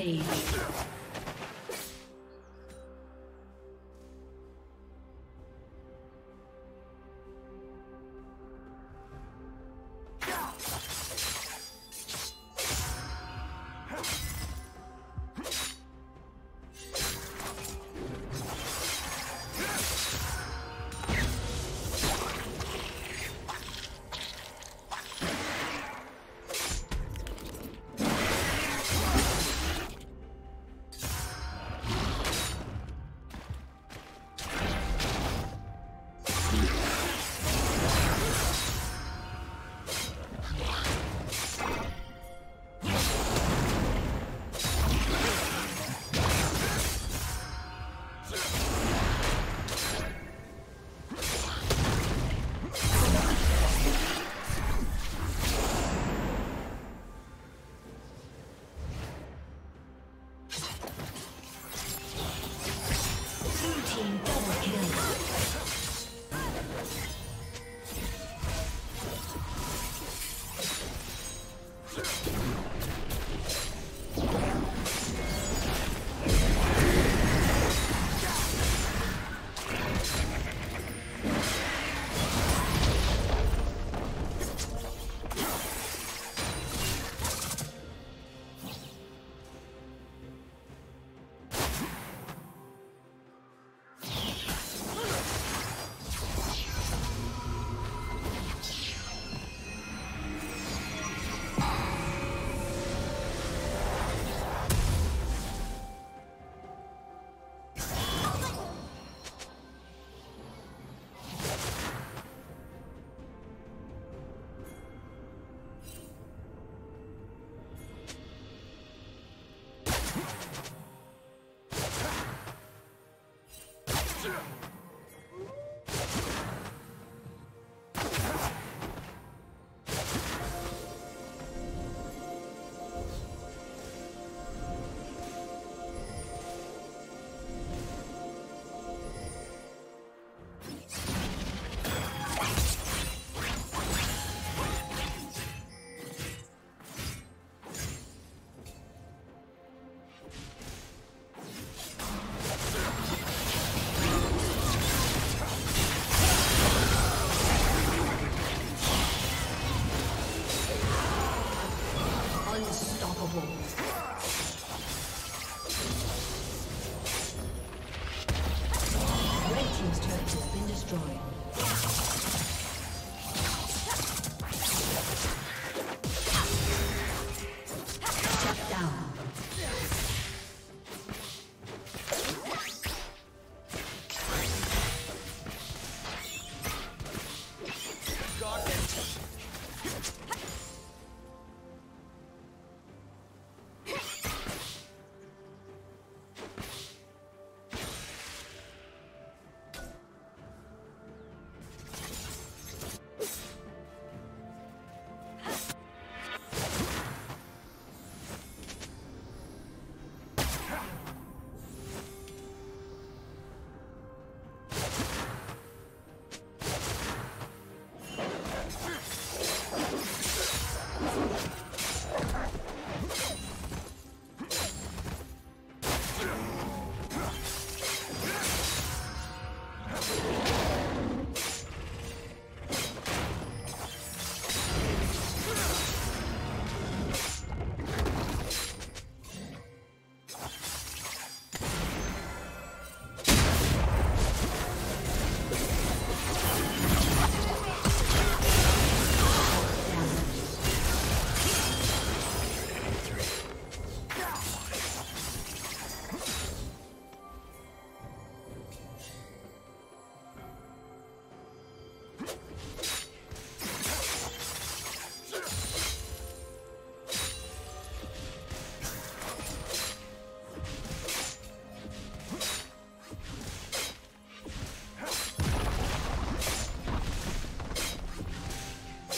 Rampage.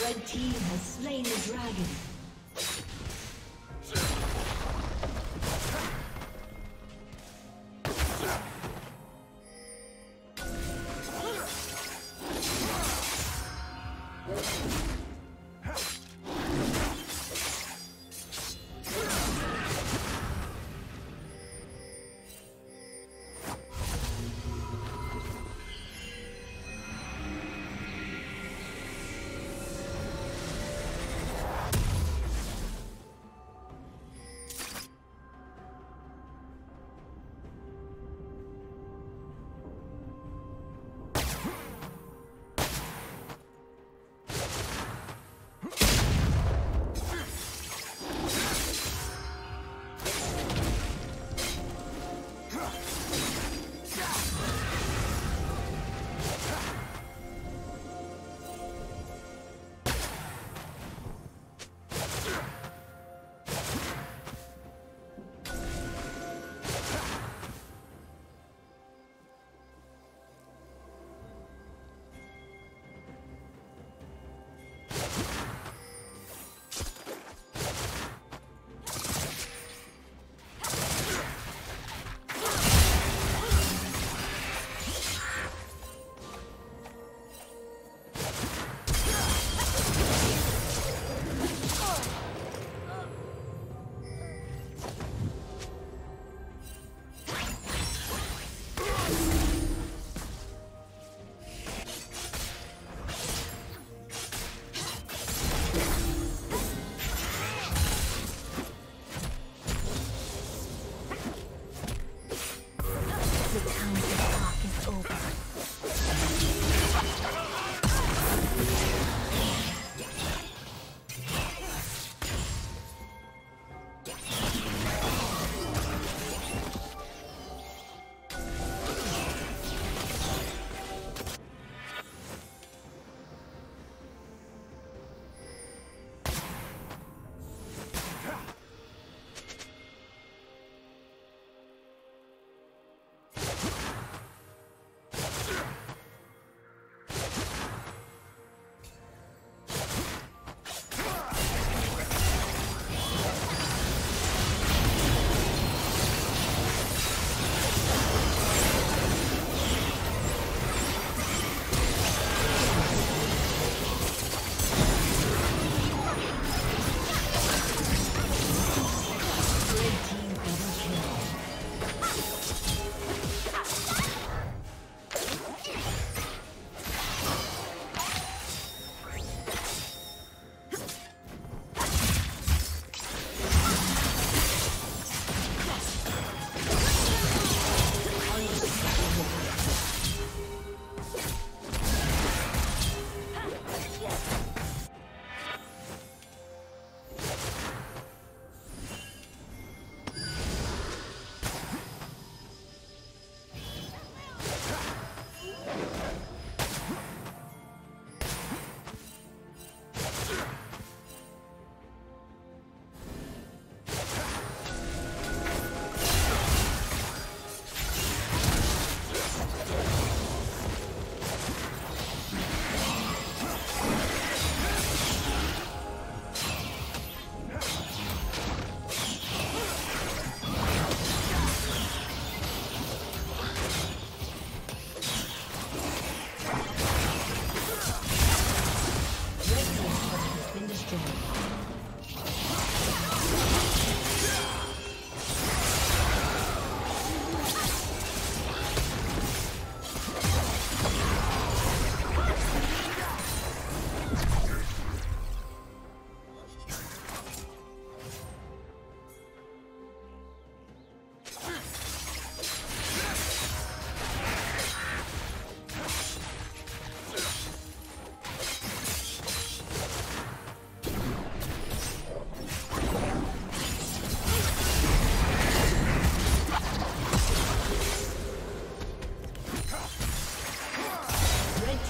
The team has slain the dragon.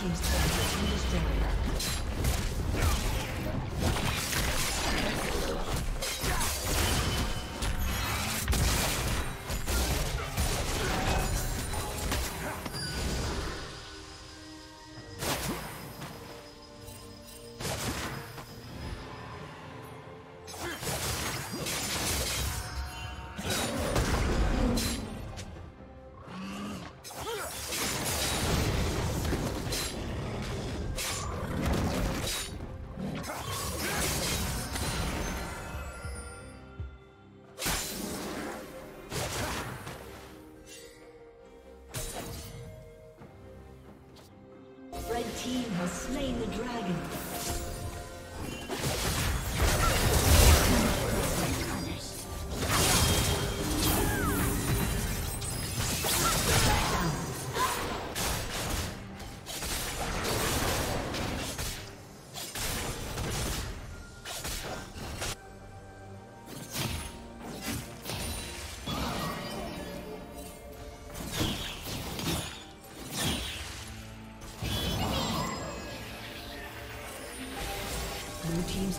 team's turret has been destroyed. Red team has slain the dragon. Blue team's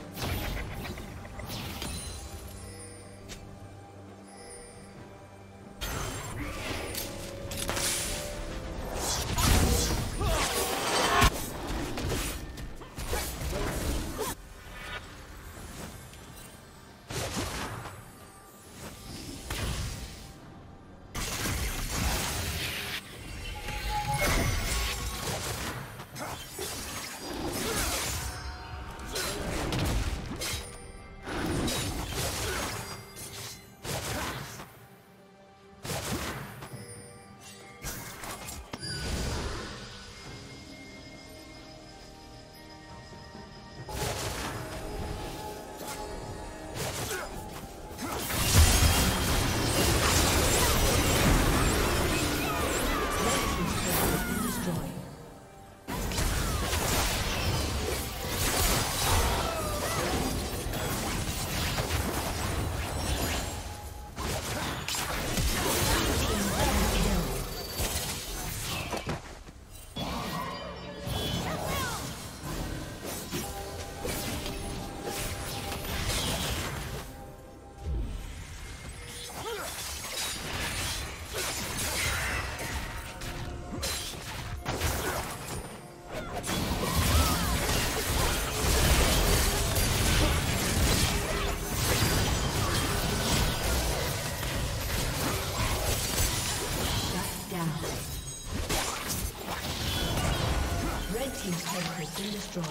Team's turret has been destroyed.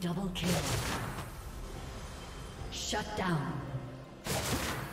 Double kill. Shut down.